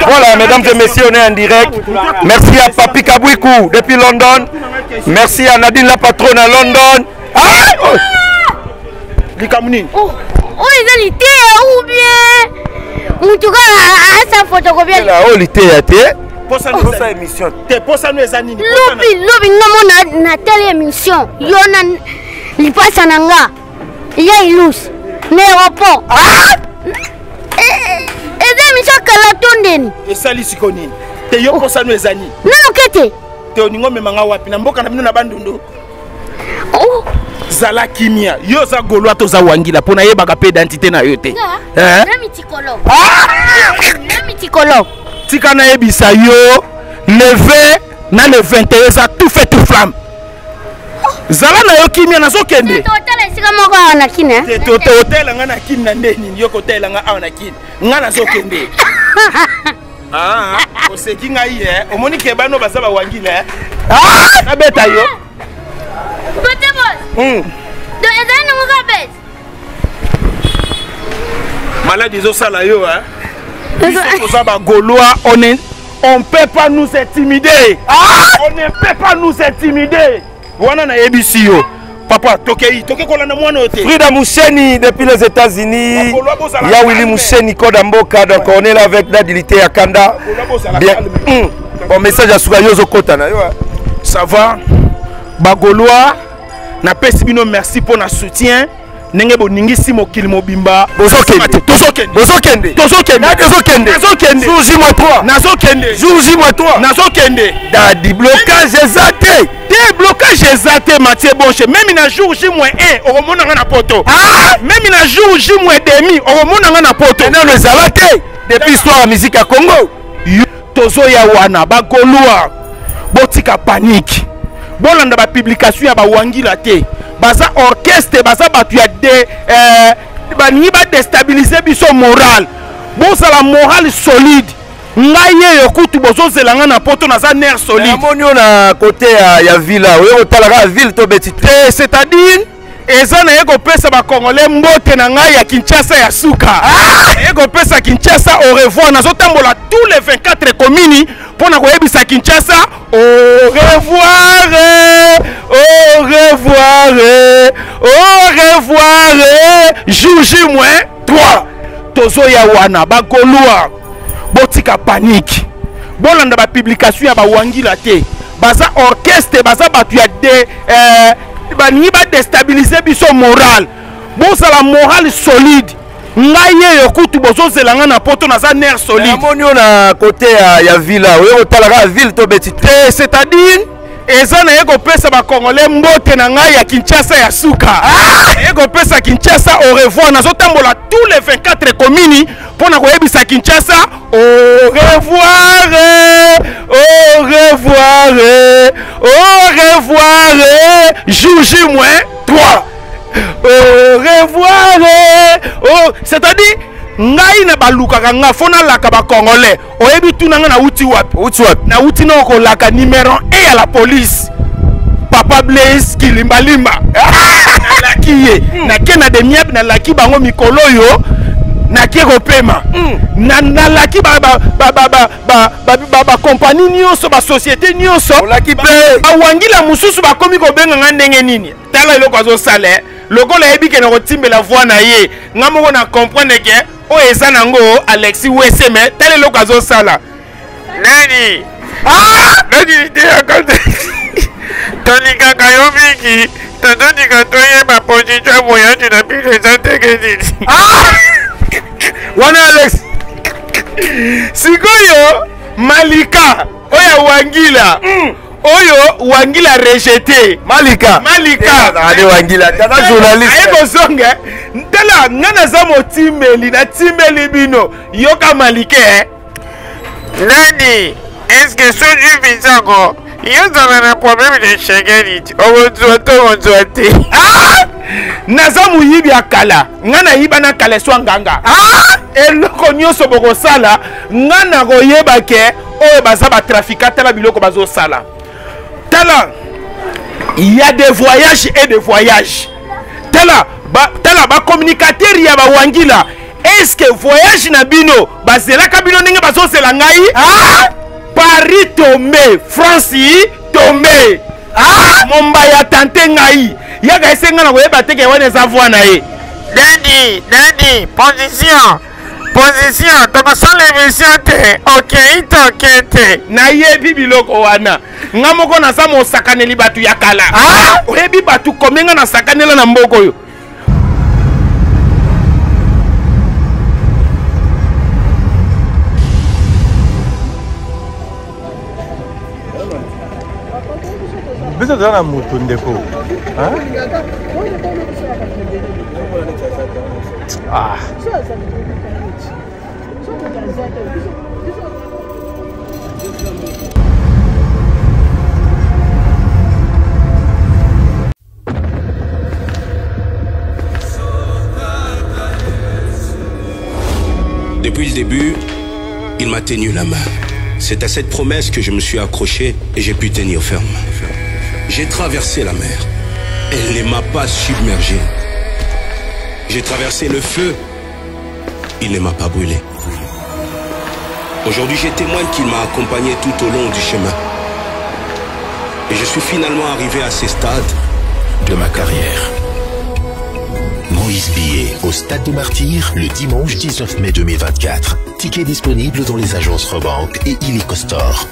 Voilà, mesdames et messieurs, on est en direct. Merci à Papi Kabuiku depuis London. Merci à Nadine la patronne à London. Ah oh. Oh, ils ont l'été ou bien. En tout cas, à sa photo, combien pour ça nous a émission. Pour ça nous a animé. Nous avons telle émission. Nous avons les passes en anga. Il y a une lousse. L'aéroport. Ah! Et l'émission que la salis si connu. T'es yo pour ça nous a animé. Non, qu'est-ce que t'es au niveau de Mangawa. Pinamboka n'a pas de bandundo. Oh! Zala Kimia. Yo za Golo to za Wangila. Pour n'aille pas d'identité na yote. Hein? Namitikolo. Ah! Namitikolo. Si on a Ebisayo, levé, nan le 21, ça tout fait tout flamme. Zala na yo kimia na sokende. C'est hôtel ngana kin na ndeni, yo hôtel ngana ana kin. Ngana sokende. Ah, o seki ngai eh, o moni ke bano basa ba wangila. Ah, na beta yo. Côté boss. Do ezana ngoka bet. Malade zo sala yo hein. On ne peut pas nous intimider. Ah, on ne peut pas nous intimider. Voilà na ebisio. Papa, toke kola na mwana ote. Frida Moucheni depuis les États-Unis. Ya Willy Moucheni Kodamboka. Donc on est là avec Daddy Liteya Kanda. Bien. Bon message à Sougayo Zokota na yo. Ça va. Bagoloa na pesibino merci pour notre soutien. Nengo ningi simo kilimo bimba. Tozokende. Jour J-3. Dadi blocage exaté. Mathieu Bonsier. Même na jour J-1, on remonte na poto. Ah, même na jour J-2, on remonte na poto. Maintenant les alaté. Depuis histoire musique à Congo. Tozoya wana bagoloa. Botika panique. Bolanda ba publication ya ba wangila te. Baza orchestre, baza batu ya déstabiliser biso moral. Bon ça la morale solide. Ngaye yokutu bozo zelanga na poto na za nerf solide. Monyo na côté ya villa, oyo talara ville to betite. C'est-à-dire ezana yeko pesa ba congolais mbote na ngai ya Kinshasa ya suka. Ah, yeko pesa Kinshasa au revoir na zotambola tous les 24 communes. Pour nous à Kinshasa, au revoir, J-3. Tozo yawana, bagoloa, botika panique. Bolanda ba publication ya ba wangila te. Baza orchestre, baza batu ya ni ba déstabiliser biso moral. Bon ça la morale solide. Ngaye yokutu bozo zelanga na poto na za nerf solide. Monyo na côté ya villa, oyo talara ville to betite. C'est-à-dire ezana yeko pesa ba congolais mbote na ngai ya Kinshasa ya suka. Ah, yeko pesa Kinshasa au revoir na zotambola tous les 24 communes pour na koyebisa Kinshasa au revoir J-3. Au revoir. Oh, c'est-à-dire ngai na baluka nga fona la ka ba congolais. Oyebi tunanga na uti wapi? Na uti na ko la ka numéro 1 à la police. Papa Blaise Kilimbalima. Na lakiye. Na kena de miab na laki bango mikolo yo. Na keko pema. Na laki ba compagnie nyonso ba société nyonso. Laki pe. Ba wangila mususu ba komi ko benga nga ndenge nini. Tala ile ko zo sale. Le gars a dit qu'il a retiré la voix naïe. Nous avons compris que oh Ezanango Alexis Wessem tel est l'occasion ça là. Nani. Ah. Nani il est à côté. Tony Kakayobi, Tony Katoye ma position moyen tu n'as plus les intégrités. Ah. Wana Alex. Sikoyo Malika Oya Wangila. Oyo Wangila rejeté Malika allez Wangila t'as un journaliste aïe bozongue ndela ngana za motimeli na timeli bino yoka Malike nani est-ce que ce jeu bizango ils ont un problème de chegerite on doit ah nazamu yibi akala ngana yibana kale swanganga ah eloko nyoso boko sala ngana koyeba ke oyo bazaba trafika tala biloko bazo sala. Il y a des voyages et des voyages. Tala, ba communicateur ya ba wangila Est-ce que voyage Nabino Basela Kabino Ninga Baso Selangai? Ah! Paris Tomé, Francie Tomé. Ah! Mombaya Tante Ngai. Yaga Senga na weba teke wane zavwa na ye. Daddy, Daddy, position. Position, t'as son l'émission, ok, t'es naïe bibiloko wana. Ngamoko na samo sakaneli batu yakala. Ah! Oyebi batu komenga na sakanela na mboko yo. Vous êtes dans la mouton de peau. Hein? Ah! Depuis le début, il m'a tenu la main. C'est à cette promesse que je me suis accroché et j'ai pu tenir ferme. J'ai traversé la mer. Elle ne m'a pas submergé. J'ai traversé le feu. Il ne m'a pas brûlé. Aujourd'hui, j'ai témoin qu'il m'a accompagné tout au long du chemin. Et je suis finalement arrivé à ces stades de ma carrière. Moïse Billet, au Stade des Martyrs, le dimanche 19 mai 2024. Tickets disponibles dans les agences Rebank et Ilico Store.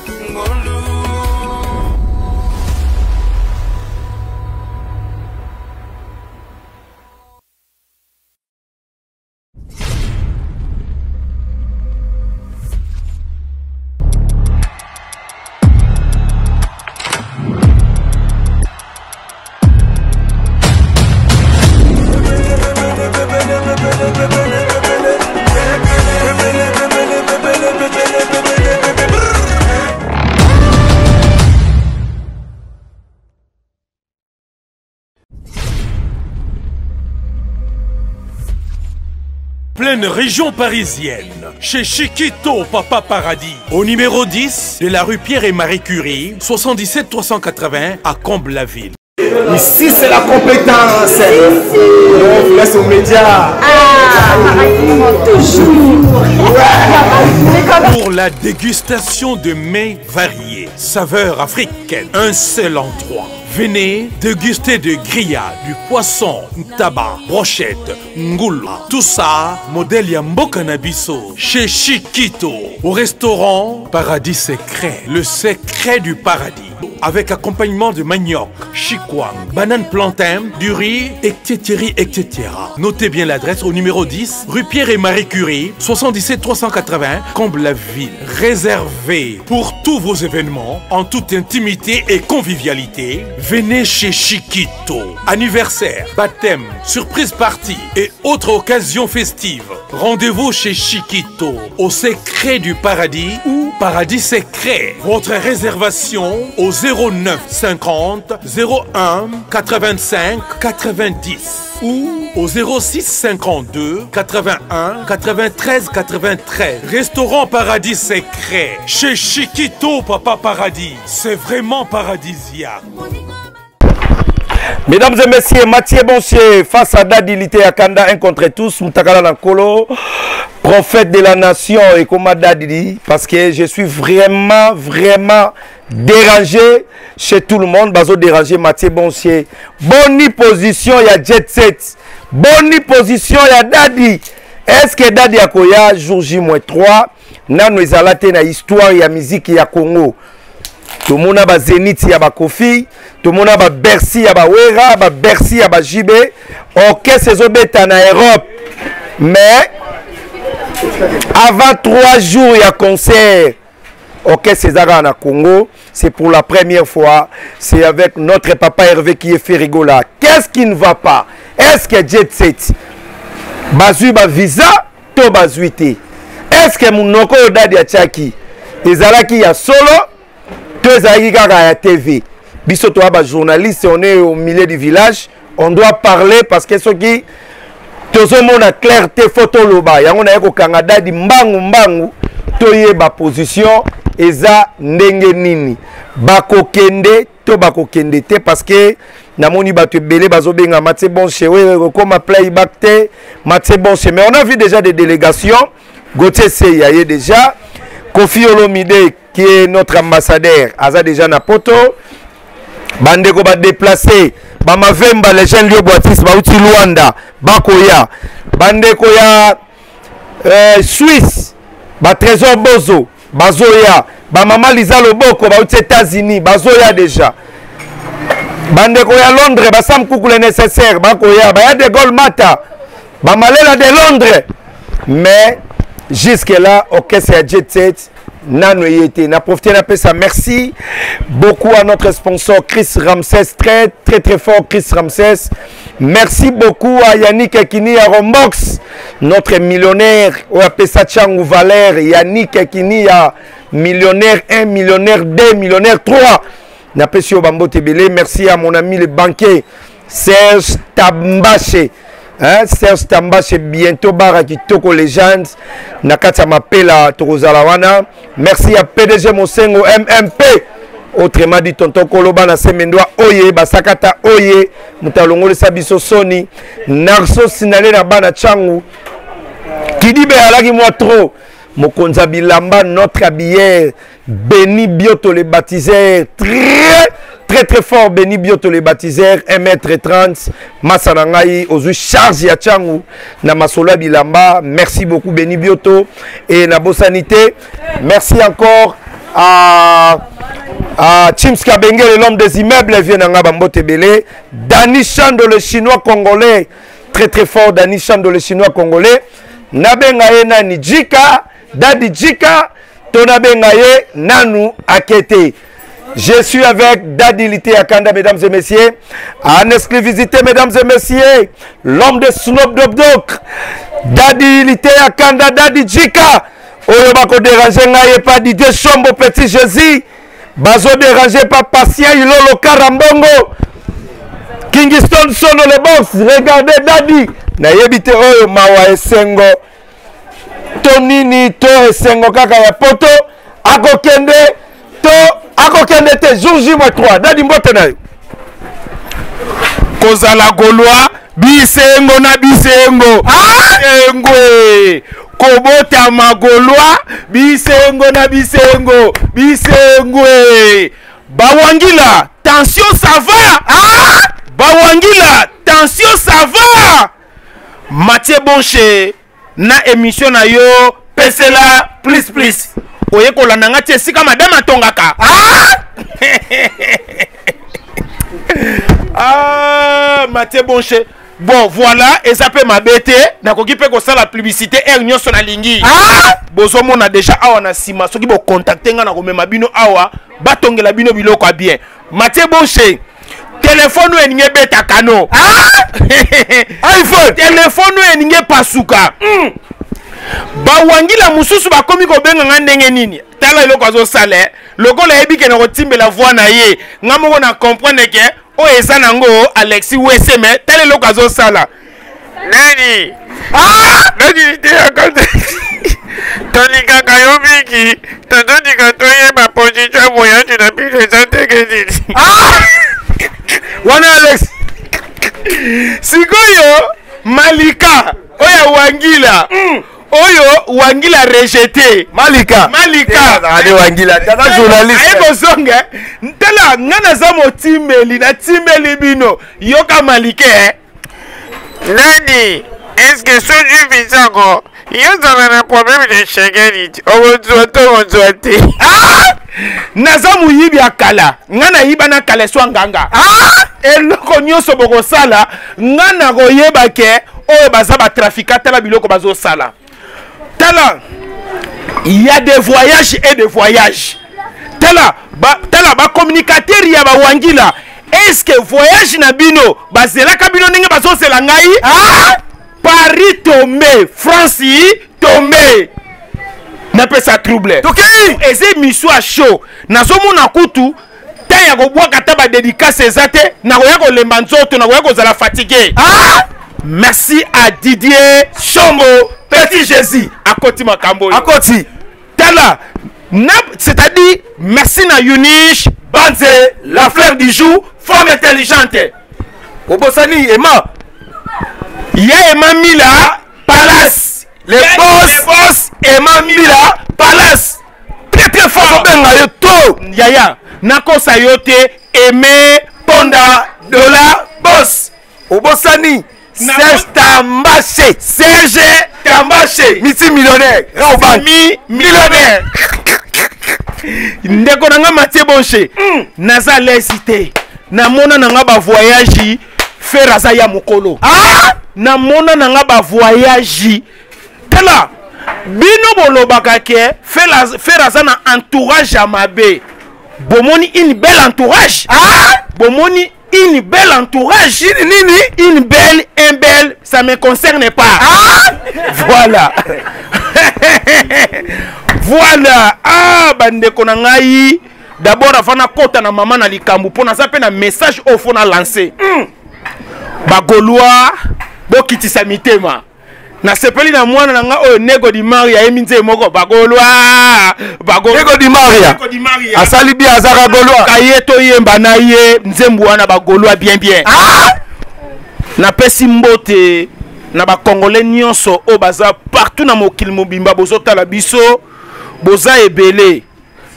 Région parisienne, chez Chiquito Papa Paradis, au numéro 10 de la rue Pierre et Marie Curie, 77 380 à Comble-la-Ville. Ici, c'est la compétence. On vous laisse aux médias. Ah, Paradis, toujours. Ouais. Pour la dégustation de mets variés, saveurs africaines, un seul endroit. Venez déguster de grillades, du poisson, tabac, brochette, ngoula. Tout ça, modèle Yambo Cannabiso. Chez Chiquito, au restaurant Paradis Secret. Le secret du paradis. Avec accompagnement de manioc, chikwang, banane plantain, du riz, etc. etc. Notez bien l'adresse au numéro 10, rue Pierre et Marie Curie, 77 380, Comble-la-Ville. Réservé pour tous vos événements, en toute intimité et convivialité. Venez chez Chiquito. Anniversaire, baptême, surprise party et autres occasions festives. Rendez-vous chez Chiquito, au secret du paradis ou paradis secret. Votre réservation au 09 50 01 85 90 ou au 06 52 81 93 93. Restaurant Paradis Secret, chez Chiquito Papa Paradis. C'est vraiment paradisiaque. Mesdames et messieurs, Mathieu Bonsier face à Daddy Liteya Kanda, un contre tous, Moutakala Nankolo, prophète de la nation, et comme Daddy, parce que je suis vraiment, vraiment dérangé chez tout le monde. Bazo dérangé Mathieu Bonsier. Bonne position, il y a Jet Set. Bonne position, il y a Daddy. Est-ce que Daddy Akoya, jour J-3, Nano Ezalate na histoire, il y a musique, il y a Congo. Tout le monde a Zénith, il y a Kofi, tout le monde a Bercy, il y a Wera, Bercy, il y a JB. Ok, c'est Zobeta en Europe. Mais, avant 3 jours, il y a concert. Ok, c'est Zara en Congo. C'est pour la première fois. C'est avec notre papa Hervé qui est Ferré Gola. Qu'est-ce qui ne va pas? Est-ce que Jet Set Bazu ba visa, to bazuité. Est-ce que mon oncle Odadi a Tchaki? Et Zara qui a solo? TV. Bissoto aba journaliste, on est au milieu du village, on doit parler parce que ce qui tozomo na clarté photo loba, yango na yeko Canada di mbangu mbangu toyeba position eza ndenge nini. bako kende to bako kende te parce que namoni batu belé bazo benga Mathieu Bonsier comme playback te Mathieu Bonsier. Mais on a vu déjà des délégations. Gauthier Seyaye déjà, Kofi Olomide qui est notre ambassadeur aza déjà na poto. Bande ko ba déplacer ba mavemba les jeunes lieux boitis ba uti Luanda bakoya bande ko ya Suisse ba trésor bozo bazoya ba mama Lisa Loboko ba uti États-Unis bazoya déjà bande ko ya Londres ba sam kuku le nécessaire bakoya ba ya de Gaulle mata ba malela de Londres mais jusque là OK c'est à jet set. N'a profité la paix, ça merci beaucoup à notre sponsor Chris Ramsès, très fort Chris Ramsès. Merci beaucoup à Yannick Akini à Rombox, notre millionnaire au Apesa Tchang ou Valère. Yannick Akini à millionnaire 1, millionnaire 2, millionnaire 3. N'a pas sur Bambo Tébélé. Merci à mon ami le banquier Serge Tambaché. Hein, Serge Tambaché bientôt bar à Kitoko Legends Nakata m'appelle à Torozalawana. Merci à PDG Monsengu MMP autrement dit tonton Koloba na Semendoa Oye Basakata Oye Mutalongo le Sabiso Sony Narso Sinale na Bana Changu qui dit Bealagi moi trop Mokonza Bilamba notre habillère Béni Bioto les baptiseurs très fort Béni Bioto les baptiseurs 1m30 Masanangaï aux charge ya Changu na Masola Bilamba. Merci beaucoup Béni Bioto et Nabo Sanité. Merci encore à Chims Kabengele l'homme des immeubles vient nanga Bambo Tebele Dani Shando le chinois congolais très fort Dani Shando le chinois congolais Nabengaye Dadi Jika Dadi Jika Tonabengaye Nanu Akete. Je suis avec Daddy Liteya Kanda, mesdames et messieurs. En exclusivité, mesdames et messieurs, l'homme de Snoop Dogg, Daddy Liteya Kanda, Dadi Jika. Oyobako déranger ngaye pas DJ Chombo Petit Jésus. Bazo déranger pas patient Ilolo Karambongo. Kingston Sono le boss. Regardez Daddy. Na yebite oyo mawa esengo. Tonini to esengo kaka ya poto. Ako kende to. Akokende te jour J-3 Dadi mbote na yo Kozala Golwa Bisengo na bisengo Bisengo Kobota magolwa Bisengo na bisengo Bisengo Bawangila tension ça va Bawangila tension ça va Mathieu Bonsier na émission na yo Pesela plus Oye kolananga te sika madame atongaka. Mathieu Bonsier. Bon voilà, et ça peut m'abêter. Nakoki pe ko sala la publicité Ernion sonalingi. Bozo mona déjà awa na sima soki bo contacter nga na ko mema bino awa, batongela bino biloko bien. Mathieu Bonsier. Téléphone ou eninge beta kano. iPhone, téléphone ou eninge pasuka. Bawangila mususu bakomi ko benga ngandenge nini tala iloko azo sale lokola ebi ke na kotimbela voix na ye ngamoko na comprendre ke o esa nango Alexis Weseme tala iloko azo sala nani nani te akante tonika kayobiki tonika toye ba position voyage na pile sante ke wana Alex sikoyo Malika oya Wangila Oyo Wangila rejeté Malika allez Wangila t'as un journaliste aïe bozonge ntala ngana za motimeli na timeli bino yoka Malika nani est-ce que soju bizango yo zana problème de chegenit owozoto nazamu yibi akala ngana yiba na kaleswa nganga eloko nyoso boko sala ngana koyeba ke oyo bazaba trafika tala biloko bazo sala Tala, il y a des voyages et des voyages. Tala, communicateur, il y a Wangila. Est-ce que voyage Nabino, Basela Kabino Nenga Baso Selangai? Paris tombé, France tombé. N'a pas ça trouble. Ok, et c'est Missou à chaud. Nazomo Nakutu, Tayago Wakataba dédicace ses athées, Nawago le Manzoto, Nawago Zala fatigué. Merci à Didier Chombo. Petit Jésus, à côté ma cambo. À côté. Tala, C'est-à-dire, merci na Yunish, Banze, la fleur du jour, femme intelligente. Obosani, Emma. Y'a Emma Mila, Palace. Les boss, Emma Mila, Palace. Très très fort. Yaya, Nako Sayote, Aimé, Ponda, Dola, Boss. Obosani. Serge Tambaché. Serge Tambaché. Missi millionnaire. Rebank. Millionnaire. Ndekonanga Mathieu Bonsier. Naza lesité. Namona nanga ba voyage faire aza ya mokolo. Ah! Namona nanga ba voyage. Tela. Bino bolobaka ke faire aza na entourage amabe. Bomoni une belle entourage. Ah! Bomoni une belle entourage, une belle, ça me concerne pas. Ah, voilà. Voilà. Ah, bande konangai. D'abord, avant na kota na maman na likambu, pour na zape na message au fond na lancer. Bagoloa, bokiti samitema. Na sepeli na mwana nanga o nego di Maria eminze moko bagoloa bagoloa nego di Maria asali bi azara goloa kayeto yemba na ye nzembu wana bagoloa bien bien. Ah na pesi mbote na ba congolais nyonso o baza partout na mokili mobimba bozota la biso boza ebele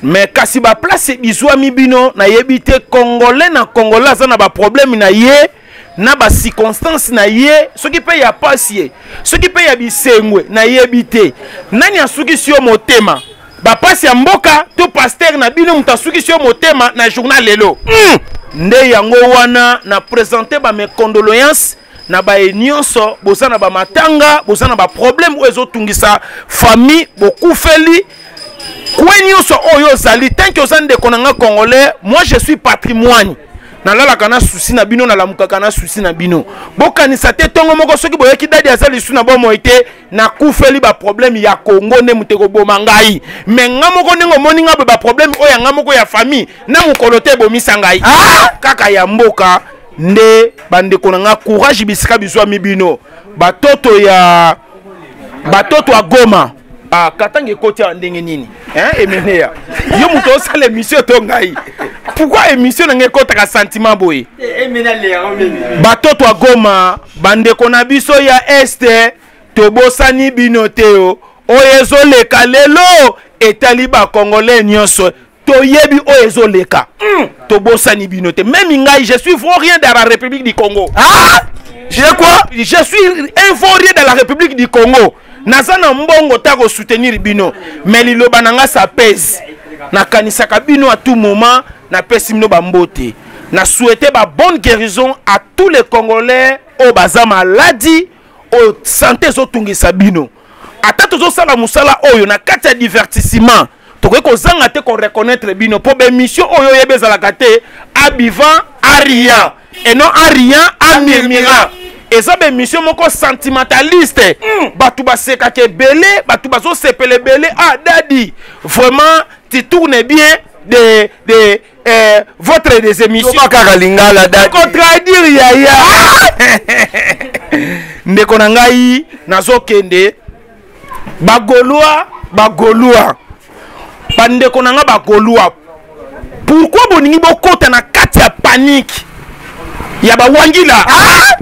mais kasi ba place bizwa mibino na yebite congolais na congolais za na ba problème na ye. Na ba circonstance na ye ce qui paye a passer ce qui paye a bisengwe na ye bité nani asuki sur motema ba passe ya mboka to pasteur na bino mutasuki sur motema na journal lelo nde yango wana na présenter ba mes condoléances na ba nyonso bozana ba matanga bozana ba problème ozo tungisa famille beaucoup feli kwanyonso oyo zali tant que ozande konanga congolais moi je suis patrimoine. Na la kana souci na bino na la muka kana souci na bino bokanisa te tongo moko soki boyeki dadi azali sou na bomo ite na kufeli ba problème ya Congo ne muteko boma ngai mais ngamoko ningo moni ngabe ba problème o ya ngamoko ya famille na mukolote bomisa ngai. Ah kaka ya mboka nde bande kona nga courage bisika bizwa mibino batoto ya Goma. Ah, katange kotia ndenge nini? Hein, emenea. Yo muto osala émission to ngai. Pourquoi émission nange kotaka sentiment boy? Emena le romeni. Batoto a Goma, bande kona biso ya este, tobosani binoteo, oyezo leka lelo, etali ba congolais nyonso. Toyebi oyezo leka. Tobosani binote. Même ngai, je suis vaurien dans la République du Congo. Ah! Je quoi? Je suis un vaurien dans la République du Congo. Nazana mbongo tako soutenir bino mais liloba nanga sa pèse na kanisaka bino à tout moment na pesimno bambote na souhaiter ba bonne guérison à tous les Congolais au baza maladie au santé zo tungisa bino atato zo sala musala oyo na katia divertissement toke ko zanga te ko reconnaître bino pour be mission oyo yebeza la kate abivant à rien et non à rien à murmurant. Et ça, ben, monsieur, mon corps sentimentaliste. Batouba se kake belé, batouba zo sepele belé. Ah, daddy, vraiment, tu tournes bien de votre des émissions. Contredire, yaya. Ndekonangai, nazo kende. Bagoloa. Pandekonanga bagoloa. Pourquoi boningi bokote na katia panique? Yaba wangila. Ah!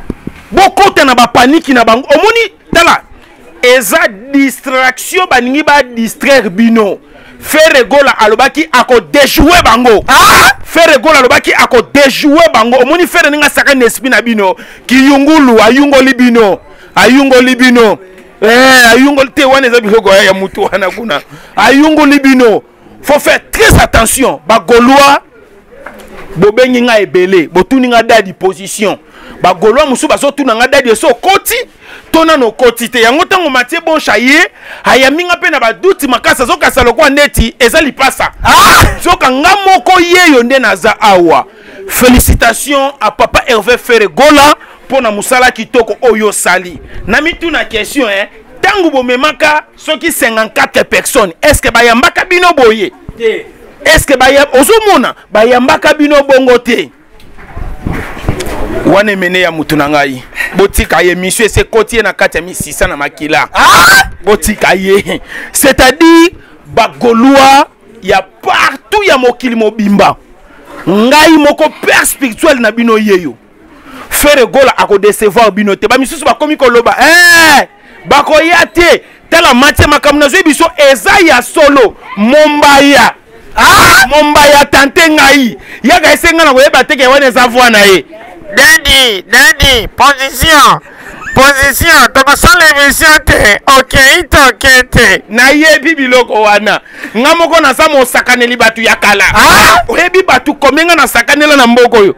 Beaucoup de na panique na bango omoni tala eza distraction baningi ba distraire bino Ferré Gola alobaki ako déjouer bango. Ah Ferré Gola alobaki ako déjouer bango omoni Ferré ninga saka nespi na bino kiyungulu ayungoli bino ayungoli te wana eza biloko ya mutu wana kuna ayungoli bino faut faire très attention bagoloa bobengi nga ebele botuni nga dadi position bagoloa musu bazo tunanga dadi so koti tona no koti te yango tango Mathieu Bonsier hayaminga pe na baduti makasa zoka saloko neti ezali pasa. Ah zoka ngamoko yeyo nde naza awa félicitations à papa Hervé Ferré Gola pona musala kitoko oyo sali na mituna question hein tango bomemaka soki 54 personnes est-ce que bayambaka bino boye est-ce que ozomona bayambaka bino bongo te wane mene ya mutunangai botika ye monsieur c'est côté na 4600 na makila. Ah botika ye c'est-à-dire bagoloa il y a partout il y a mokili mobimba. Ngai moko père spirituel na bino yeyo. Ferré Gola a ko décevoir bino te. Ba misusu ba komi ko loba. Eh! Ba ko yate. Tala Mathieu makamna zo biso ezaya solo mombaya. Ah, mombaya tante ngai. Ya ga esenga na ko yeba te ke wana zavwa na ye. Daddy, position, t'as pas ça l'émission, t'es ok, t'es. Naïe, bibiloko wana. Namoko na samo sakaneli batu yakala. Ah, rebi batu komenga na sakanela na mboko yo.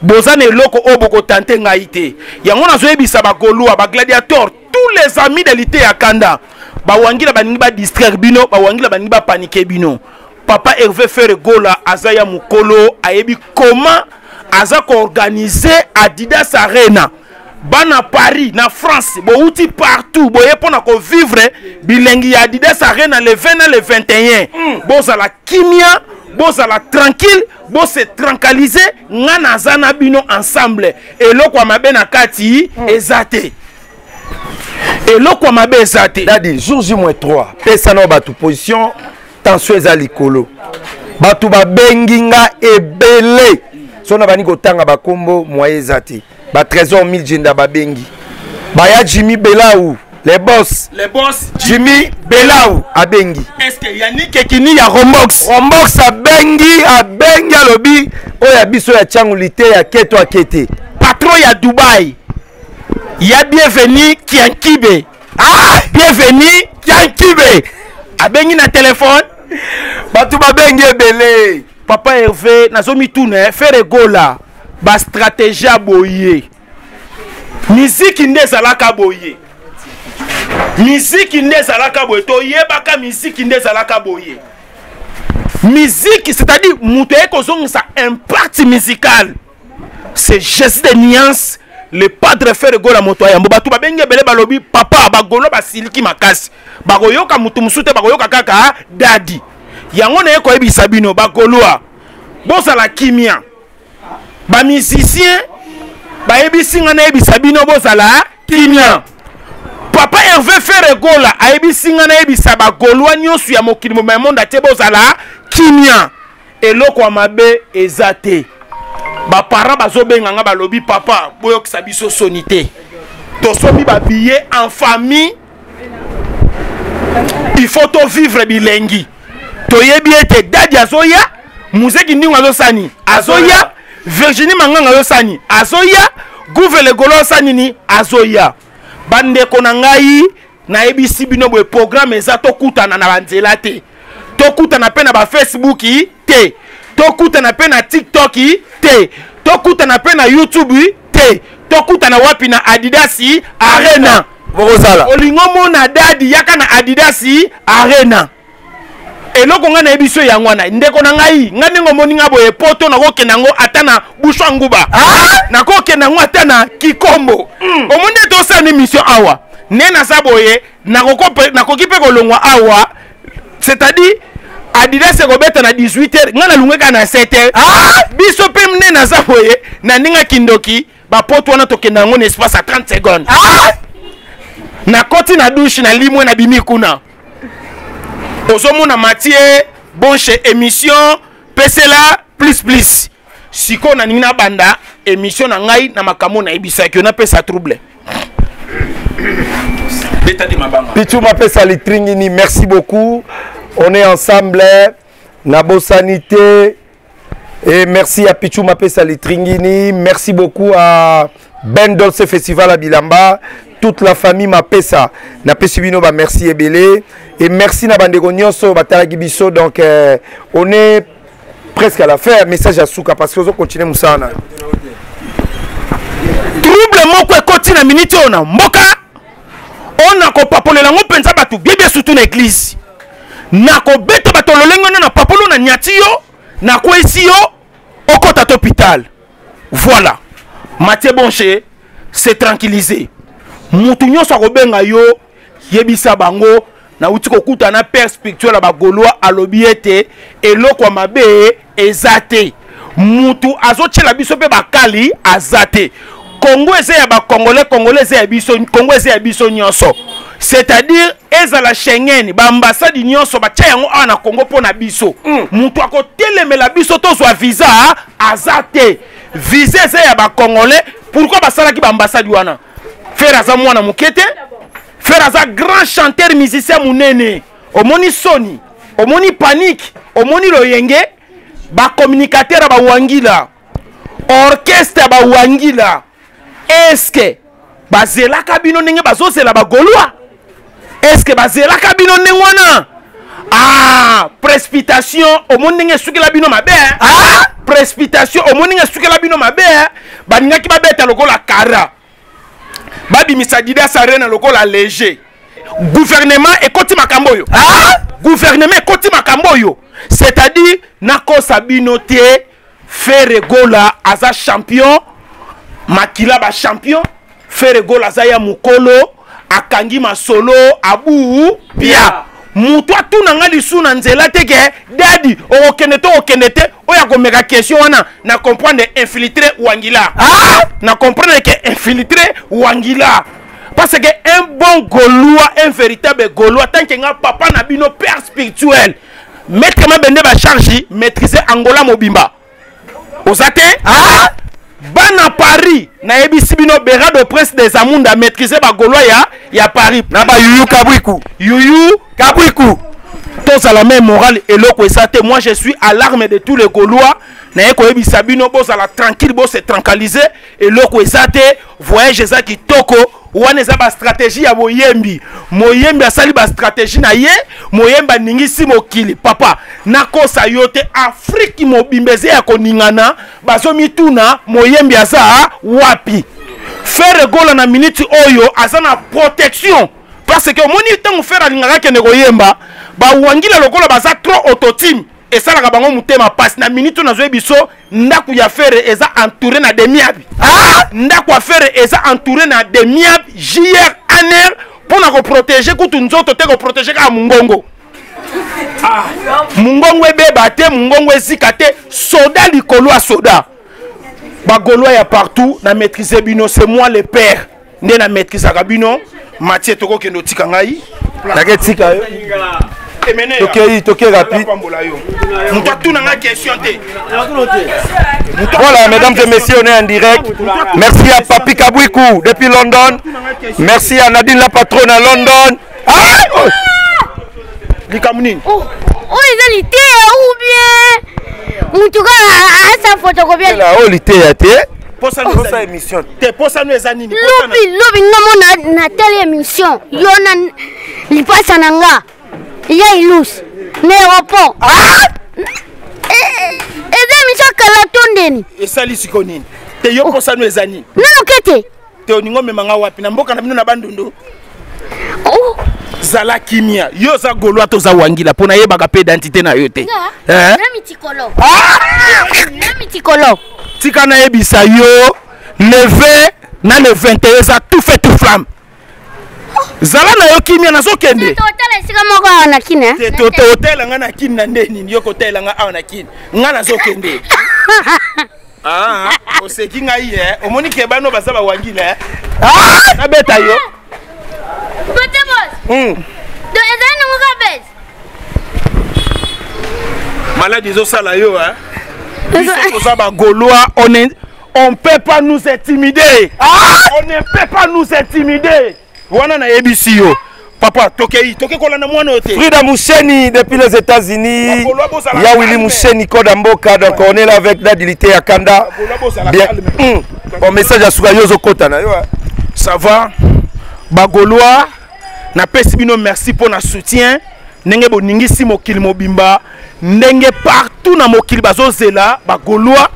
Bozane loko oboko tante ngaite. Yango na zoebi sabakolu aba gladiator. Tous les amis de Liteya Kanda. Ba wangi la baningi ba distraire bino, ba wangi la baningi ba paniquer bino. Papa Hervé Ferré Gola azaya mukolo ayebi comment aza organisé Adidas Arena. Ban à Paris, na France, bon outil partout, bon yépon à qu'on vivre, bilingue Adidas Arena le 20 et le 21. Bon ça la kimia, bon ça la tranquille, bon c'est tranquillisé, nana zana bino ensemble. Et l'eau quoi ma ben à Kati, ezate. Et l'eau quoi ma ben ezate. Dadi, jour J-3, personne n'a battu position, tension à l'icolo. Battu ba benginga et belé. Son abani go tanga ba combo, moi ezate. Ba trésor 1000 jenda ba bengi. Ba ya Jimmy Belaou, les boss Jimmy Belaou a bengi. Est-ce que Yannick Akini ya Rombox a bengi lobi oya biso ya changulité ya keto akete. Patron ya Dubai. Ya bienvenue Kiankibe. Ah, bienvenue Kiankibe. A bengi na téléphone. Ba tu ba bengi belé. Papa Hervé nazomi tourner Ferré Gola. Ba stratégie boyé. Musique ndezalaka boyé. Musique ndezalaka boyé. To yebaka musique ndezalaka boyé. Musique, c'est-à-dire muté kozong sa impact musical. C'est geste de nuance, le padre Ferré Gola motoya. Mbatu ba benge bele balobi papa ba golo ba siliki makasi. Ba goyoka mutu musute ba goyoka kaka daddy. Yango na yeko ebisa bino ba goloa. Boza la kimia. Ba musicien, ba ebisingana ebisabino bozala kimia. Papa Hervé Ferré Gola a ebisingana ebisaba golwa nyosu ya mokili momemonda te bozala kimia. Eloko amabe ezate. Ba para bazobenga nga balobi papa boyo kisabiso sonité. Tosomi ba billet en famille. Il faut to vivre bilengi. Toyebi ete dadi azoya, muzeki ndingo azosani. Azoya Virginie Manganga yosani azoya gouvele golo sani ni azoya bande konangai na ABC bino bo programme eza tokutana na banzela te tokutana pe na ba Facebook te tokutana pe na TikTok te tokutana pe na YouTube te tokutana wapi na Adidas Arena bozala olingo mona dadi yaka na Adidas Arena. Et non, on a ébisso yangwana, ndekonangai, n'anengo moninga boye poto na woke nango atana bushanguba. Ah, na koke nango atana kikombo. Au monde to sa émission awa. Nena sa boye, na kokope na kokipe kolongwa awa. C'est-à-dire Adidas se kobeta na 18h, ngana lungeka na 7h. Ah, biso pe nena sa boye, na ninga kindoki, ba poto wana toke nango espace à 30 secondes. Ah! Na koti na douche na limwe na bimi kuna. Ozomona Mathieu Bonsier émission PCLA plus si qu'on a nina banda émission na ngai na makamo na ebisa ki on appelle ça trouble. Pichou Mapesa Litringini, merci beaucoup. On est ensemble na bo sanité et merci à Pichou Mapesa Litringini, merci beaucoup à Ben Dolce Festival à Bilamba. Toute la famille m'a pesa na pesubino ba merci ebelé et merci na bandeko nyonso batala gibiso donc on est presque à la fin message à souka parce que on continue musana trouble moko ekoti na minute ona mboka ona ko papolela ngo penza batu bien surtout na église na ko beta batu lolengo na papolo na nyatio na ko esio okota to hôpital voilà Mathieu Bonsier s'est tranquillisé. Moutounyo sa robenga yo yebisa bango na uti kokuta na perspectuel ba golwa alobiete eloko mabe ezate mutu azochela biso pe bakali azate Congo eze ya ba congolais congolais eze biso Congo eze biso nyonso c'est-à-dire ezala Schengen ba ambassade nyonso ba tiango ana Congo pona biso mutu akotelemela biso tozwa visa azate visa ze ya ba congolais pourquoi ba sala ki ba ambassade wana faire aza mwana mukete faire aza grand chanteur musicien munene omoni soni omoni panique omoni loyenge ba communicateur ba wangila orchestre ba wangila est-ce que bazela kabino nenge bazosela ba golwa est-ce que bazela kabino nengwana ah précipitation au monde nenge sukela bino mabe ah précipitation au monde nenge sukela bino mabe ba ninga ki babeta lokola kara babi misadida sarena lokola léger gouvernement ekoti makambo yo ah gouvernement ekoti makambo yo c'est-à-dire nakosa bino te Ferré Gola aza champion makila ba champion Ferré Gola zaya mukolo akangi masolo abu pia mutwa tunanga lisu na nzela teke dadi okeneto okenete oya ko mega question wana na comprendre infiltrer wangila ah na comprendre que infiltrer wangila parce que un bon gaulois un véritable gaulois tant que nga papa na bino père spirituel maître mabende ba charge maîtriser Angola mobimba ozate ah bana Paris na ebisi bino berado presse des amunda maîtriser ba gaulois ya Paris na ba yuyu Kabuiku yuyu Kabuiku tous à la même morale et loko ezate moi je suis à l'arme de tous les gaulois na eko ebisa bino boza la tranquille bo se tranquilliser et loko ezate voyage ezaki toko waneza ba stratégie ya moyembi moyembi asali ba stratégie na ye moyemba ningisi mokili papa nakosa yote Afrique mobimbeze ya koningana bazomituna moyembi aza wapi Ferré Gola na minute oyo aza na protection parce que moni tango fera lingaka kene koyemba ba wangila lokola baza trop autotime et ça la bango mutema passe na minute na zoe biso ndaku ya Ferré eza entouré na demi-abi ah ndaku ya Ferré eza entouré na demi-abi JR aner pour na ko protéger kutu nzoto te ko protéger ka mungongo ah mungongo ebeba te mungongo ezika te soda likolo a soda ba gaulois ya partout na maîtriser bino c'est moi le père né na maîtriser bino Mathieu toko kendo tika ngai na ke tika yo Voilà, mesdames et messieurs, on est en direct. Merci à Papi Kabuiku depuis London. Merci à Nadine la patronne à London. Il y a une lousse, mais repos. Ah! Et même et ça, les connaît. T'es yo pour ça, nous amis. Non, qu'est-ce t'es au niveau même en Wapi, Namboka, Nabandondo. Oh! Zala Kimia, Yosa Goloa Toza Wangila, pour n'aille pas d'identité na yote. Ah! Namitikolo. Ah! Namitikolo. Tikana Ebisa yo, le 20, na le 21, ça tout fait tout flamme. Zala na yo kimia na zo kende. On peut pas nous intimider. On ne peut pas nous intimider. Wana na ebisio papa tokei toke kola na mwana ote Frida Moucheni depuis les États-Unis ya Willy Moucheni kodamboka donc on est là avec Daddy Liteya Kanda bien bon message à Sougayozo kota na yo ça va bagolois na pesi bino merci pour na soutien nenge boningisi mokili mobimba nenge partout na mokili bazo zela bagolois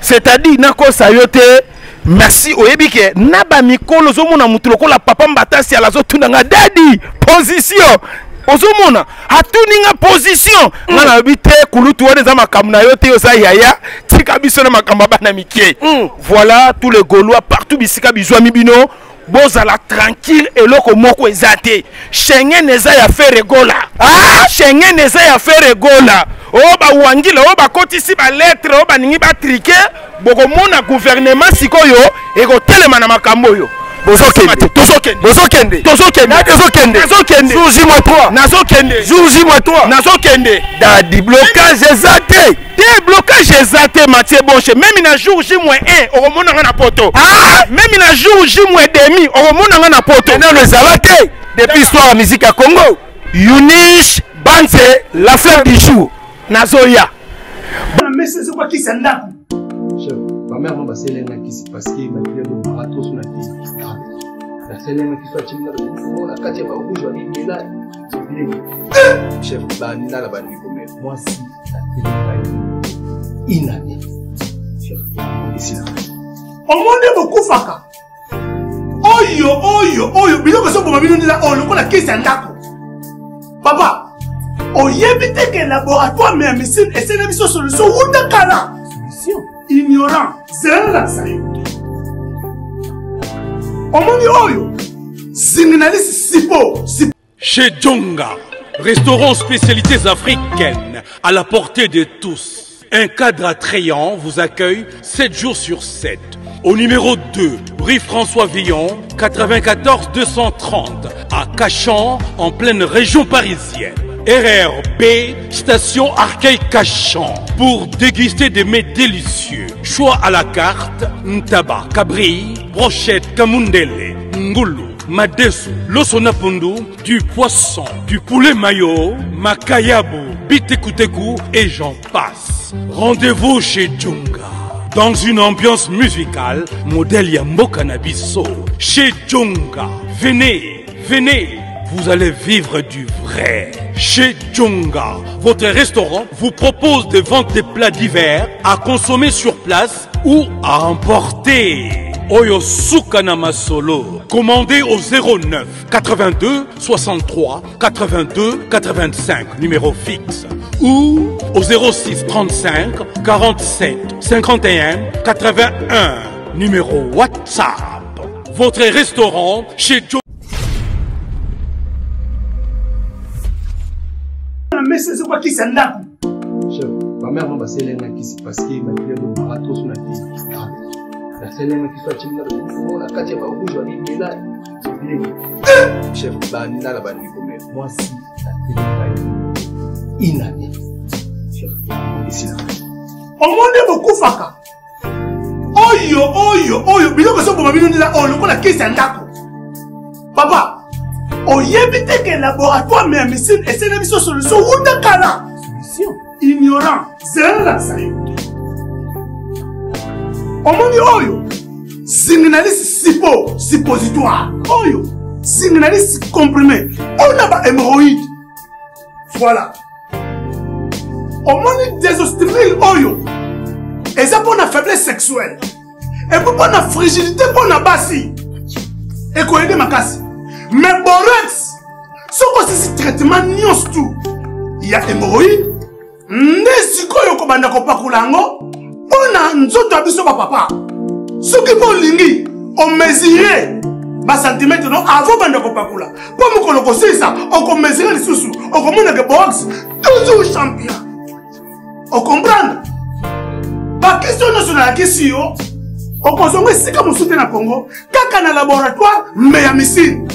c'est-à-dire na kosa yote merci Oebike naba mikolo zomona mutuloko la papa mbatasi ala zotunanga daddy position ozomona hatuninga position ngana habite kulutu wana za makamna yote yo sa yaya tika biso na makamba bana mikie voilà tous les gaulois partout bisika bizwa mibino bozala tranquille eloko moko ezate Schengen eza ya Ferré Gola ah Schengen eza ya Ferré Gola oh ba wangila oh ba kotisi ba lettre oh ba ningi ba triquer boko mona gouvernement sikoyo eko telema na makambo yo Ma mère m'a passé les qui s'est passé, m'a dit que ma rato sur la tête. La seule qui soit timide, la quatrième va rouge, elle dit là, c'est chef, bah, Nina, la bande, moi, si, la télé, Ina, chef, ici, là. On m'a beaucoup, Faka. Oh yo, mais non, parce que pour ma vie, on dit là, oh, le coup, la caisse est en d'accord. Papa, on y évite que le laboratoire, mais c'est une solution, où t'as qu'à là? Solution? Ignorant, c'est là ça. On m'a dit oyo, signaliste sipo. Chez Djunga, restaurant spécialités africaines à la portée de tous. Un cadre attrayant vous accueille 7 jours sur 7. Au numéro 2, rue François Villon, 94 230 à Cachan, en pleine région parisienne. RRB, station Arcaïcachan, pour déguster des mets délicieux. Choix à la carte, ntaba, cabri, brochette, kamundele, ngoulou, madesu, losonapundu, du poisson, du poulet mayo, makayabu, bitekuteku et j'en passe. Rendez-vous chez Djunga, dans une ambiance musicale, modèle Yambo Cannabiso. Chez Djunga, venez, vous allez vivre du vrai. Chez Djunga, votre restaurant vous propose de vendre des plats divers à consommer sur place ou à emporter. Oyosuka Namasolo. Commandez au 09 82 63 82 85, numéro fixe. Ou au 06 35 47 51 81, numéro WhatsApp. Votre restaurant chez Djunga. Mais c'est quoi qui s'en a? Chef, ma mère m'a passé les qui s'est passé, m'a dit que ma rato sur la tête. La seule qui soit timide, la quatrième va rouge, elle dit là, c'est bien. Chef, bah, Nina, la bande, moi, si, la télé, inanée. Chef, ici, là. On m'a beaucoup, Faka. Oh yo, mais non, parce que pour ma vie, on dit là, oh, le coup, la caisse est en d'accord. Papa! On y évite que le laboratoire mais c'est une solution ou de cala. Solution ignorant, c'est là ça. On m'a dit oyo, signaliste sipo, suppositoire. Oyo, signaliste comprimé. On a pas hémorroïde. Voilà. On m'a dit désostimile oyo. Et ça pour la faiblesse sexuelle. Et pour la fragilité pour la bassi. Et qu'on aide ma casse. Mais borax, ce que c'est traitement nios tout. Il y a hémorroïdes, n'esikoyo kobanda kopakulango, on a nzoto abiso ba papa. Ce qui pour lingi, on mesurait ba centimètre non avant banda kopakula. Pour moko loko ça, on ko mesurer les sous, on komona que borax toujours champion. On comprend? Ba question nous sur la question, on consomme sika musute na Congo, kaka na laboratoire mais ya misine.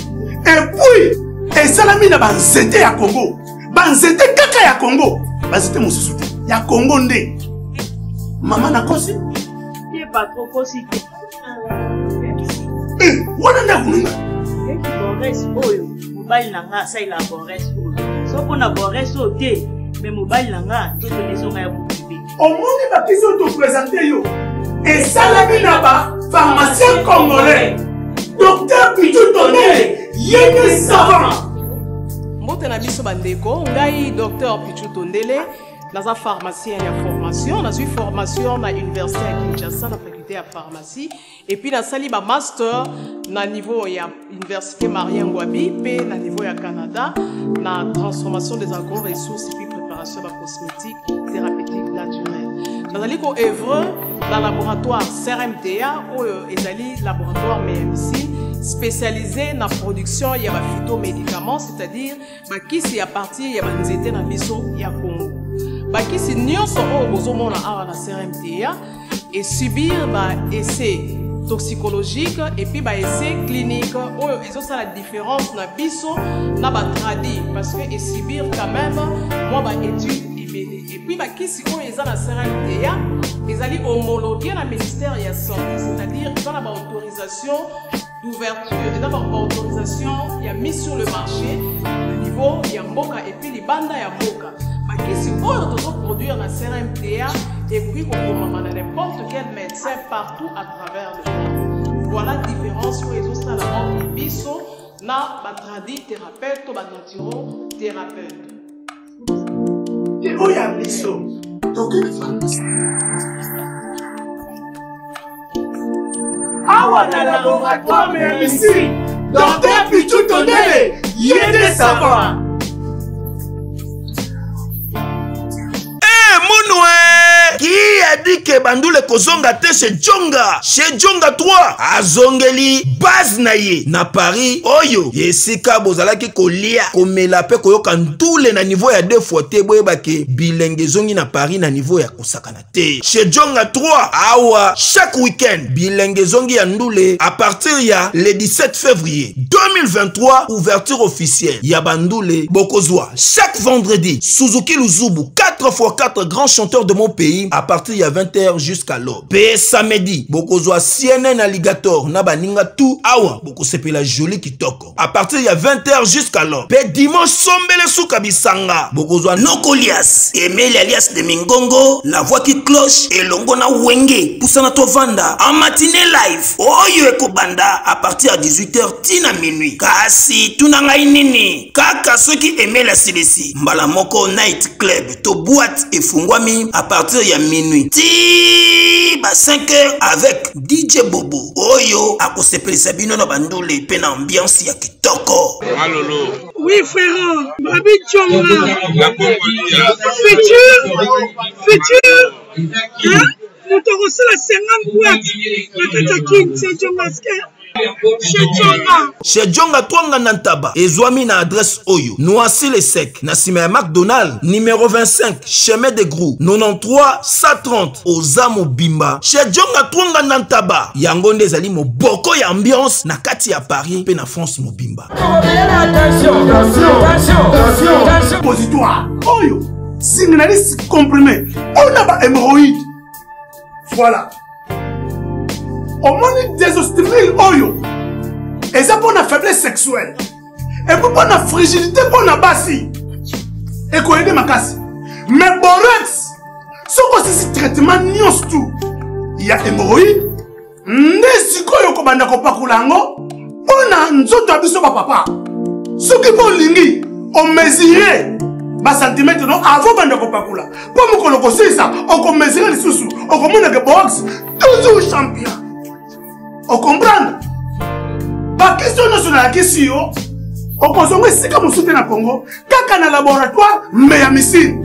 Et puis, les salami na banzete ya Congo. Banzete kaka ya Congo. Banzete mon souté. Ya Congo ndé. Maman na kosi. Il est pas trop kosi. Eh, wana na kununga. Eh, borres oyo. Mobile nanga sa ila borres oyo. So kona borres ote, mais mobile nanga ndoto nesonga ya bokubé. Omoni ba kiso to présenter yo. Et salami na ba pharmacien congolais. Docteur Pichou Tondele. Yéné savant. Mbote na biso bandeko, ngai docteur Pichou Tondele, naza pharmacien ya formation, naza eu formation na université ya Kinshasa na faculté ya pharmacie et puis na sali ba master na niveau ya université Marien Ngouabi pe na niveau ya Canada na transformation des agro-ressources et puis préparation de la cosmétique thérapeutique naturelle. Nazali ko œuvre dans laboratoire CRMTA ou ezali laboratoire MMC spécialisé dans la production de phytomédicaments, c'est-à-dire qui est à partir de la nzete na biso ya Congo. Qui est nous sommes au CRMTA et subir des essais toxicologique et puis bah essai clinique oyo ezo ça la différence na biso na ba tradi parce que et sibir quand même moi bah étude et puis bah qui si on est à la CRMTA ils allaient homologuer la ministère ya santé c'est-à-dire dans la autorisation d'ouverture et dans la autorisation il y a mis sur le marché au niveau il y a mboka et puis les bandes ya mboka bah qui si on doit produire la CRMTA et puis qu'on commande à n'importe quel médecin partout à travers le monde. Voilà la différence sur les autres salariés de Bisso, là, Batradi, thérapeute, Batantiro, thérapeute. Et où y a Bisso? Ah, on a laboratoire, mais ici, dans tes Pichou Tondele, il y a des savants. Qui a dit que Bandoule Kozonga te chez Djunga 3 a Zongeli base naye na Paris oyo yesika bozala ki kolia komela pe koyoka ndule na niveau ya 2 fois te boyeba ke bilenge zongi na Paris na niveau ya kosakana te chez Djunga 3 awa chaque week-end bilenge zongi ya ndule à partir ya le 17 février 2023 ouverture officielle ya Bandoule bokozwa chaque vendredi Suzuki Luzubu 4x4 grands chanteurs de mon pays à partir de 20h jusqu'à l'aube. P samedi, bokozwa CNN Alligator na baninga tout awa bokosepe la jolie kitoko. À partir de 20h jusqu'à l'aube. P dimanche sombele soukabisanga bokozwa Nokolias Emeli alias de Mingongo la voix qui cloche et longo na wenge poussana tovanda en matinée live. Oyo ekobanda à partir de 18h tina minuit. Kasi tunanga inini kaka ceux qui aimaient la CDC. Mbalamoko Night Club to boîte et fungwami à partir de minuit. Ti ba 5h avec DJ Bobo. Oyo akosepeli sabino na bandole pe na ambiance ya kitoko. Alolo. Oui frère, babi Djunga. Futur. Nous te recevons 50 boîtes. Chez Djunga Twanga Nantaba Ezwami na adresse Oyo Noisy les Secs Nassime McDonald Numéro 25 Chemin des Grous 93 130 Ozamo Bimba Chez Djunga Twanga Nantaba Yangonde Zali Moboko ya ambiance na kati ya Paris pe na France Mobimba. Attention Positoire Oyo Signaliste comprimé On a pas hémorroïde. Voilà Omoni désostril oyo. Et ça pour la faiblesse sexuelle. Et pour la fragilité pour la bassi. Et qu'on aide ma casse. Mais borex, ce que c'est traitement nios tout. Il y a hémorroïdes. Nesikoyo kobanda kopakulango. On a nzoto abiso papa. Ce qui pour l'ini, on mesurait. Ba centimètre non avant banda kopakula. Pour mon kolokosisa, on mesurait les sous-sous. On commande que borex, toujours champion. On comprend. Par question sur la question, on consomme ici comme on soutient le Congo, quand on a un laboratoire, mais à missile.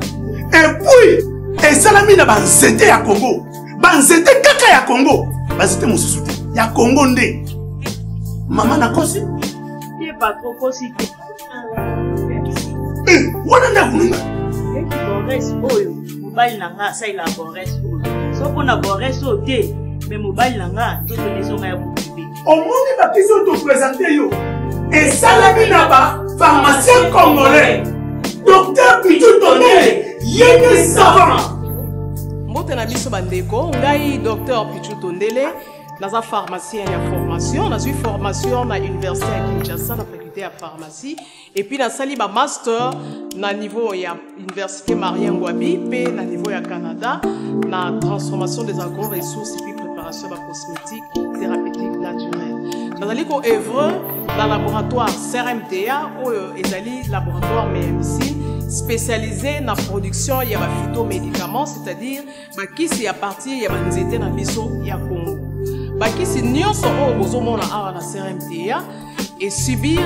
Et puis, et salami n'a pas zété à Congo. Banzété kaka ya Congo. Banzété mon soutien. Ya Congo ndé. Maman n'a pas si. Il n'y a pas trop possible. Eh, on a un goût. Et qui borresse, oh, on va y l'anga, ça il a borresse, oh. Sauf qu'on a borresse, oh, t'es. Mais mobile langa d'autres maisons à vous priver. Au monde va qui sont te présenter yo. Et salami naba pharmacien congolais. Docteur Pichou Tondele, yéné savant. Mbote na biso bandeko, ngai docteur Pichou Tondele, naza pharmacien ya formation, na suis formation na université à Kinshasa na faculté à pharmacie et puis na sali ba master na niveau ya université Marien Ngouabi pe na niveau ya Canada na transformation des agro-ressources et puis la cosmétique thérapeutique naturelle. Nous allons œuvrer dans le laboratoire CRMTA ou le laboratoire MMC spécialisé dans la production de phytomédicaments, c'est-à-dire qui est à partir de zété dans le Congo. Qui est nous à la CRMTA et subir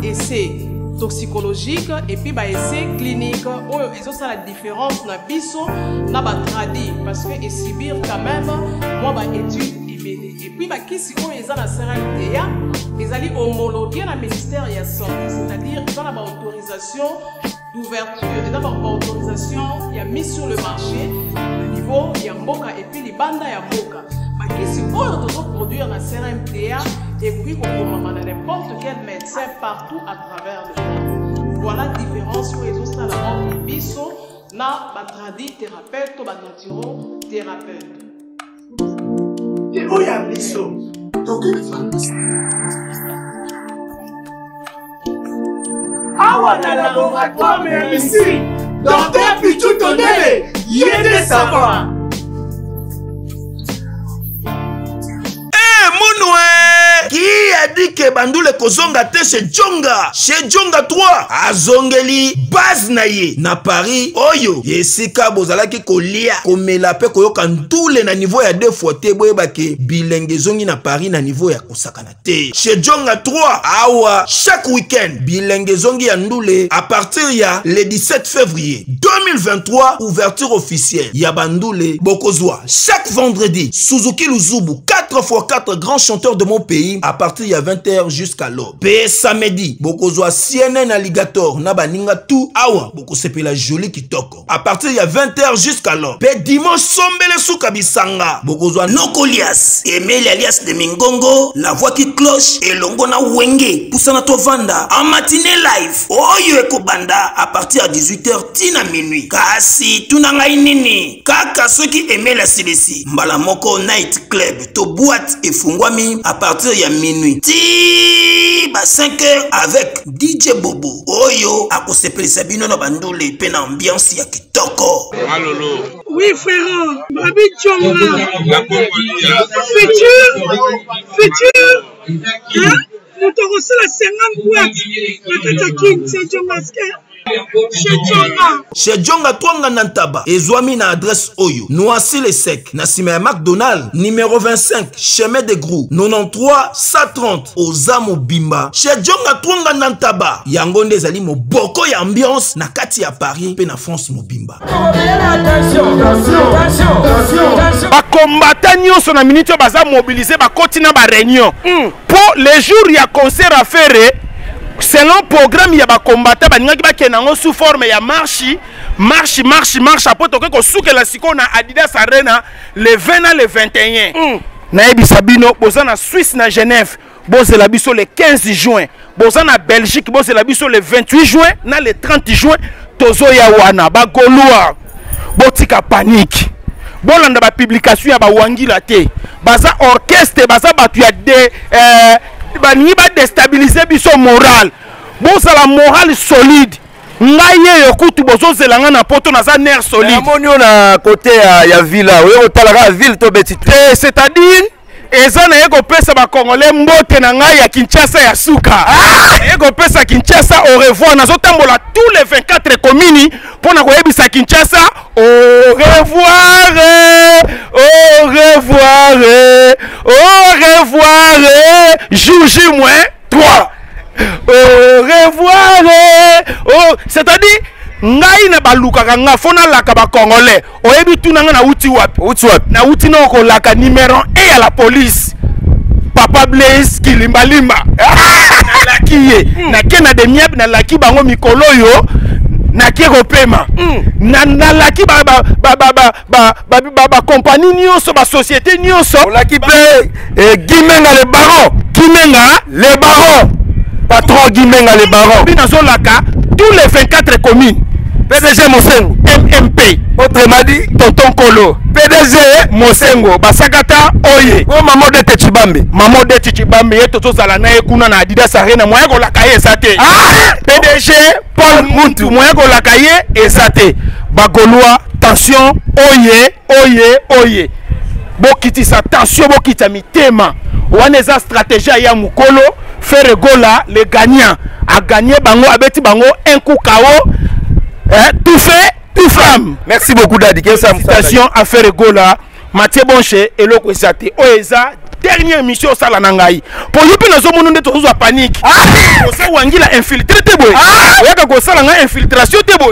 des essais toxicologiques et puis des essais cliniques. C'est la différence dans le traduit parce que subir quand même. Moi, étude et puis qui si on est à la CRMTA, ils allaient homologuer la ministère de la santé, c'est-à-dire dans la autorisation d'ouverture et dans la autorisation il y a mis sur le marché au niveau il y a mboka et puis les bandes il y a mboka. qui si on doit produire la CRMTA et puis qu'on commande à n'importe quel médecin partout à travers le monde. Voilà la différence pour les autres à la mort de Bisso, là, traduit thérapeute ou naturaux thérapeute. Et où y a Bisso? Awa na laboratoire mais ici, docteur Pichou Tondele, yéde savant. Qui a dit que Bandoule Kozonga te chez Djunga 3, à Zongeli, base naye, na Paris, Oyo, Yesika Bozala ki kolia, komela pe koyoka ntoule na niveau ya 2 fois te boyeba ke bilenge zongi na Paris na niveau ya kosakana te. Chez Djunga 3, awa, chaque week-end, bilenge zongi ya ndoule, à partir ya le 17 février 2023, ouverture officielle, ya Bandoule, Bokozwa, chaque vendredi, Suzuki Luzubu, 4x4 grands chanteurs de mon pays, à partir de 20h jusqu'à l'aube. P samedi, Bokozwa CNN Alligator, Nabaninga tout awa, Bokosepe la jolie kitoko. À partir de 20h jusqu'à l'aube. P dimanche sombele soukabisanga, Bokozwa Nokolias, Emel alias de Mingongo, la voix qui cloche, et Longona Wenge, Poussana Tovanda, en matinée live, Oyo Ekobanda, à partir de 18h, Tina minuit. Kasi, Tunanga Inini, Kaka, ceux qui aimaient la CDC, Mbalamoko Night Club, Toboat et Fungwami, à partir de minuit. Ti ba 5h avec DJ Bobo. Oyo akosepeli sabino na bandole pe na ambiance ya kitoko. Malolo. Oui frère, babi Djunga. Futur. Hein? Nous t'aurons la 50 boîtes. C'est Djunga. Chez Djunga Twanga Nantaba, Ezwami na adresse Oyo, Noisy les Secs, Nassima McDonald, numéro 25, chemin de Grou, 93 130, Ozamo Bimba. Chez Djunga Twanga Nantaba, Yangonde Zali Moboko ya ambiance, Nakati à Paris, Pena France Mobimba. Ba combattant nyoso na minute baza mobiliser ba continue ba réunion. Pour les jours ya concert à Ferré. Selon le programme, il y a des combattants qui sont sous forme, il y a marche. Après, on a Adidas Arena le 20 et le 21. Naïbi Sabino, Bozan à Suisse, na Genève, Bozan à Bissot le 15 juin, Bozan à Belgique, Bozan à Bissot le 28 juin, na le 30 juin, Tozo Yawana, Bagoloa, Botika Panique. Bon, on a la publication, il y a Wangi Laté, Baza Orchestre, Baza Batuade. Il va déstabiliser son moral. Bon, ça la morale solide. Naïe écoute, bozo zelanga na poto na za nerf solide. Monio na côté ya ville, oyo talaka ville to betite. C'est-à-dire, ezana yeko pesa ba congolais mbote na ngai ya Kinshasa ya suka. Yeko pesa Kinshasa au revoir na zotambola tous les 24 communes pour na koyebisa Kinshasa au revoir. Au revoir. Au revoir, J-3. Au revoir, oh, c'est-à-dire, ngai na baluka kanga fona la kaba congolais. Oyebi tu nanga na uti wap, na uti na ko la ka numéro 1 à la police. Papa Blaise Kilimbalima. Na lakiye, na kena de miab na laki bango mikolo yo. Na kiko pema. Na laki ba compagnie nyoso ba société nyoso. O laki pe Gimenga le baron. Gimenga le baron. Patron Gimenga le baron. Tous les 24 communes. PDG Monsengu MMP. Autrement dit, Tonton Kolo. PDG Monsengu Basakata Oye. Oh maman de Tichibambe. Maman de Tichibambe et Toto Zalana et Kuna na Adidas Arena. Moyen ko lakaye esate. PDG Paul Moutou. Moyen ko lakaye esate. Bagoloa tension Oye. Bokiti sa tension Bokita mitema. Waneza stratégie ya Mukolo. Ferré Gola les gagnants. A gagné bango abeti bango un coup KO. Tout fait, tout femme. Merci beaucoup Dadi. Félicitations à Ferré Gola, Mathieu Bonsier et Ilico Store. Oeza, dernière mission au Salanangaï. Pour y penser, nous sommes tous en panique. Pour ça, Wangi l'a infiltré.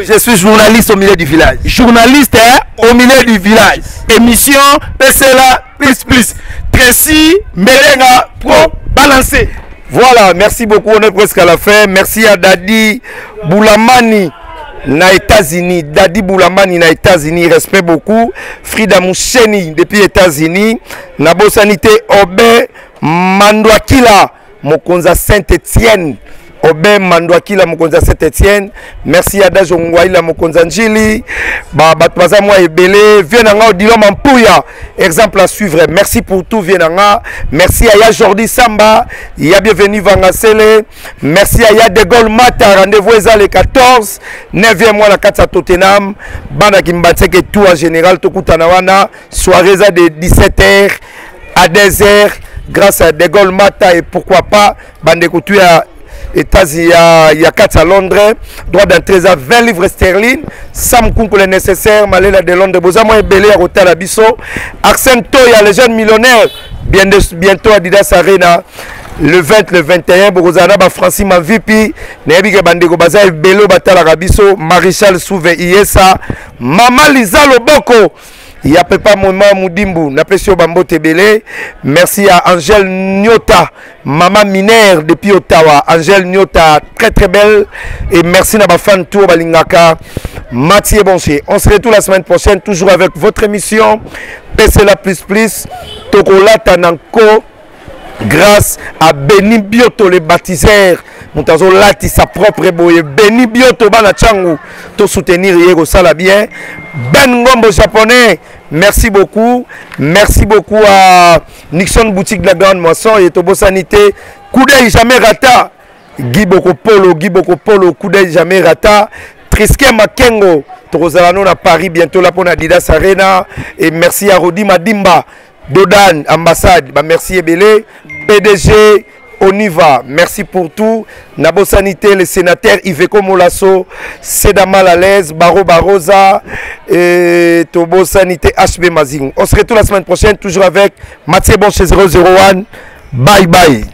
Je suis journaliste au milieu du village. Journaliste au milieu du village. Émission, PCLA, plus. Tracy, Melenga, Pro, Balancé. Voilà, merci beaucoup. On est presque à la fin. Merci à Dadi Boulamani. na États-Unis, Dadi Boulamani na États-Unis, respect beaucoup. Frida Moucheni depuis États-Unis, na Bosanité Obé Mandouakila, Mokonza Saint-Etienne. Obé Mandouakila, Mokonza Saint-Etienne. Merci à Dajongwaïla, Mokonza Njili. Batmaza moi Ebele, Vienanga Odilom Ampouya. Exemple à suivre. Merci pour tout, Vienanga. Merci à Ya Jordi Samba. Ya bienvenue Vangasele. Merci à Ya De Gaulle Mata. Rendez-vous à les 14. 9e mois la 4 à Tottenham. Banda Kimbanseke tout en général. Tokutanawana. Soirée de 17h à 10h. Grâce à De Gaulle Mata et pourquoi pas. Bande Koutu à États-Unis, il y a 4 à Londres, droit d'entrée à 20 livres sterling. Sam Kounko le nécessaire, Maléla de Londres, Bozamo et Belé à Rota Labisso. Arsène Toya, les jeunes millionnaires, bientôt Adidas Arena. Le 20, le 21, Bogozana, Francis Mavipi, Nebige Bandego Baza, Bello Batala Rabisso, Maréchal Souve Iesa, Maman Lisa Loboko. Il y a Pepa Mouman Moudimbu, Napesio Bambo Tebele. Merci à Angèle Nyota, maman Minère depuis Ottawa. Angèle Nyota, très très belle. Et merci à ma fan Tour Balingaka, Mathieu Bonsier. On se retrouve la semaine prochaine, toujours avec votre émission PC La Plus Plus, Tokola Tananko, grâce à Béni Bioto, les baptiseurs. Moutazo lati sa propre boye. Béni Bioto bana changu. To soutenir Yego Sala bien. Ben Gombo japonais. Merci beaucoup. Merci beaucoup à Nixon Boutique de la Grande Moisson et Tobo Sanité. Koudei jamais rata. Guiboko Polo, Koudei jamais rata. Triske Makengo. Torozalano na Paris bientôt là pour Adidas Arena. Et merci à Rodi Madimba. Dodan, ambassade. Bah, merci Ebele. PDG. On y va. Merci pour tout. Nabo Sanité, les sénateurs Iveco Molasso, Sedama Lalaise, Baro Barosa, et Tobo Sanité HB Mazing. On se retrouve la semaine prochaine, toujours avec Mathieu Bonche 001. Bye bye.